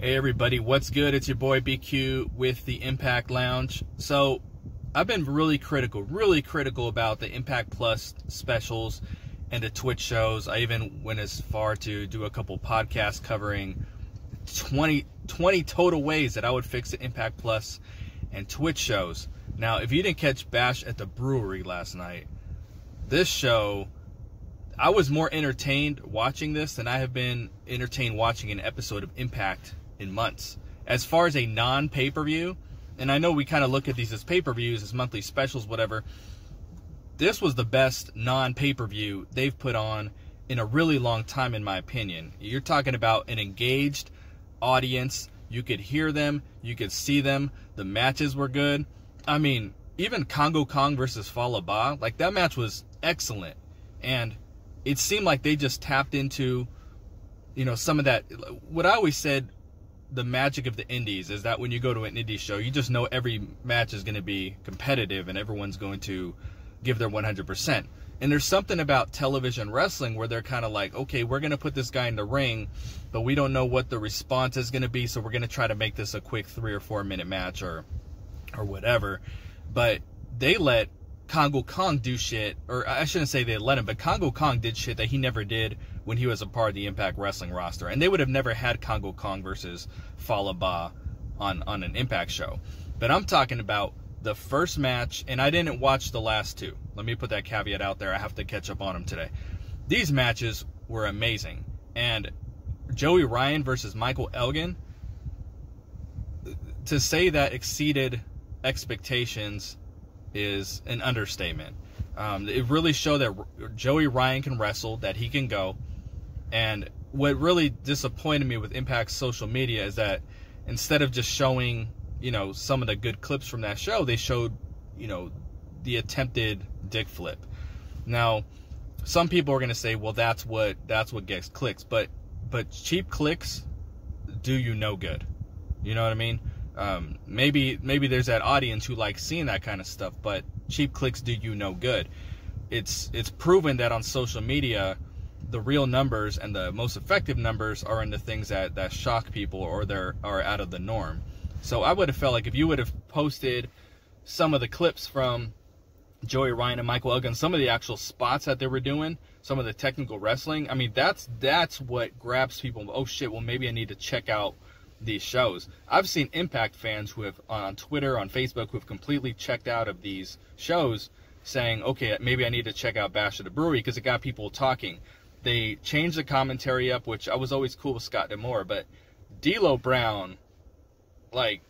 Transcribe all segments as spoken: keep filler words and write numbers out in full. Hey everybody, what's good? It's your boy B Q with the Impact Lounge. So I've been really critical, really critical about the Impact Plus specials and the Twitch shows. I even went as far to do a couple podcasts covering twenty, twenty total ways that I would fix the Impact Plus and Twitch shows. Now, if you didn't catch Bash at the Brewery last night, this show, I was more entertained watching this than I have been entertained watching an episode of Impact in months. As far as a non-pay-per-view, and I know we kind of look at these as pay-per-views, as monthly specials, whatever, this was the best non-pay-per-view they've put on in a really long time, in my opinion. You're talking about an engaged audience. You could hear them. You could see them. The matches were good. I mean, even Kongo Kong versus Falaba, like, that match was excellent. And it seemed like they just tapped into, you know, some of that. What I always said, the magic of the indies is that when you go to an indie show, you just know every match is going to be competitive and everyone's going to give their one hundred percent. And there's something about television wrestling where they're kind of like, okay, we're going to put this guy in the ring, but we don't know what the response is going to be, so we're going to try to make this a quick three or four minute match or or whatever. But they let Kongo Kong do shit, or I shouldn't say they let him, but Kongo Kong did shit that he never did when he was a part of the Impact Wrestling roster. And they would have never had Kongo Kong versus Falaba on, on an Impact show. But I'm talking about the first match, and I didn't watch the last two. Let me put that caveat out there. I have to catch up on them today. These matches were amazing. And Joey Ryan versus Michael Elgin, to say that exceeded expectations is an understatement. Um, it really showed that Joey Ryan can wrestle, that he can go. And what really disappointed me with Impact's social media is that instead of just showing, you know, some of the good clips from that show, they showed, you know, the attempted dick flip. Now, some people are going to say, well, that's what that's what gets clicks, but but cheap clicks do you no good. You know what I mean? Um, maybe maybe there's that audience who likes seeing that kind of stuff, but cheap clicks do you no good. It's it's proven that on social media, the real numbers and the most effective numbers are in the things that, that shock people or they're are out of the norm. So I would have felt like if you would have posted some of the clips from Joey Ryan and Michael Elgin, some of the actual spots that they were doing, some of the technical wrestling, I mean, that's that's what grabs people. Oh shit, well maybe I need to check out these shows. I've seen Impact fans who have on Twitter, on Facebook, who have completely checked out of these shows saying, okay, maybe I need to check out Bash at the Brewery because it got people talking. They changed the commentary up, which I was always cool with Scott Damore, but D'Lo Brown, like,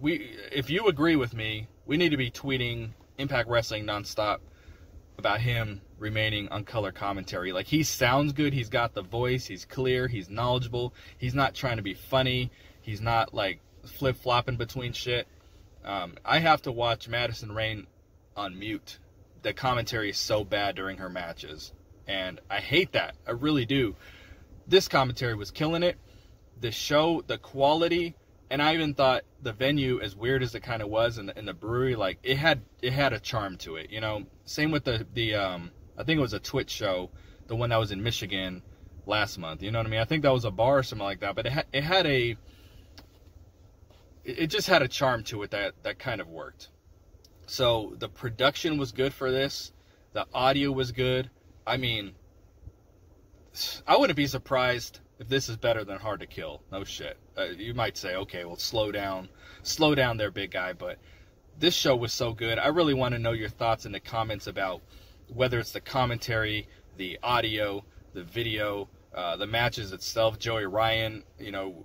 we, if you agree with me, we need to be tweeting Impact Wrestling nonstop about him remaining on color commentary. Like, he sounds good, he's got the voice, he's clear, he's knowledgeable, he's not trying to be funny, he's not like flip-flopping between shit. Um, I have to watch Madison Rain on mute. The commentary is so bad during her matches, and I hate that, I really do. This commentary was killing it, the show, the quality, and I even thought the venue, as weird as it kind of was, and in, in the brewery, like, it had it had a charm to it, you know? Same with the, the um, I think it was a Twitch show, the one that was in Michigan last month. You know what I mean? I think that was a bar or something like that. But it, ha it had a, it just had a charm to it that, that kind of worked. So the production was good for this. The audio was good. I mean, I wouldn't be surprised if this is better than Hard to Kill. No shit. Uh, you might say, okay, well, slow down. Slow down there, big guy. But this show was so good. I really want to know your thoughts in the comments about whether it's the commentary, the audio, the video, uh, the matches itself, Joey Ryan, you know,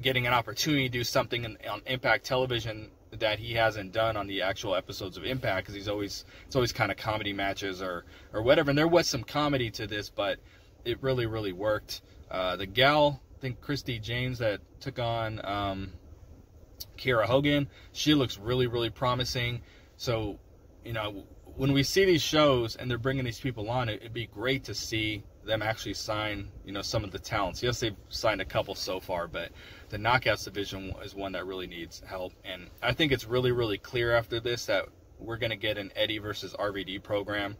getting an opportunity to do something in, on Impact Television that he hasn't done on the actual episodes of Impact, because he's always, it's always kind of comedy matches or, or whatever. And there was some comedy to this, but it really, really worked. Uh, the gal, I think Christy James, that took on um, Kiera Hogan, she looks really, really promising. So, you know, when we see these shows and they're bringing these people on, it'd be great to see them actually sign, you know, some of the talents. Yes, they've signed a couple so far, but the Knockouts division is one that really needs help. And I think it's really, really clear after this that we're going to get an Eddie versus R V D program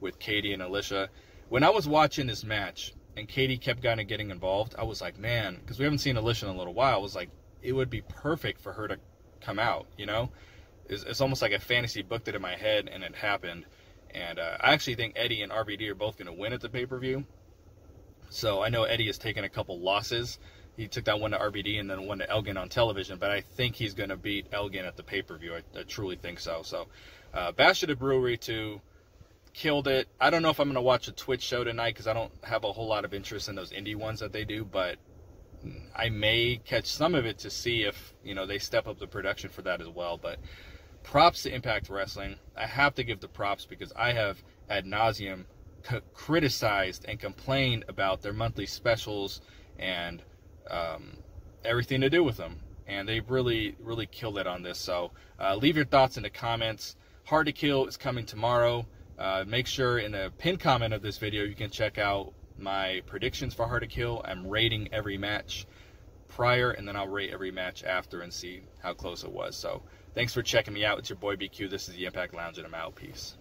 with Katie and Alicia. When I was watching this match and Katie kept kind of getting involved, I was like, man, because we haven't seen Alicia in a little while, I was like, it would be perfect for her to come out, you know? It's, it's almost like a fantasy booked it in my head, and it happened. And uh, I actually think Eddie and R V D are both going to win at the pay-per-view. So I know Eddie has taken a couple losses. He took that one to R V D and then one to Elgin on television, but I think he's going to beat Elgin at the pay-per-view. I, I truly think so. So uh, Bash at the Brewery two killed it. I don't know if I'm going to watch a Twitch show tonight because I don't have a whole lot of interest in those indie ones that they do, but I may catch some of it to see if, you know, they step up the production for that as well. But props to Impact Wrestling. I have to give the props because I have ad nauseum c criticized and complained about their monthly specials and um, everything to do with them. And they really, really killed it on this. So uh, leave your thoughts in the comments. Hard to Kill is coming tomorrow. Uh, make sure in the pinned comment of this video you can check out my predictions for Hard to Kill. I'm rating every match prior, and then I'll rate every match after and see how close it was. So thanks for checking me out. It's your boy B Q. This is the Impact Lounge, and I'm out. Peace.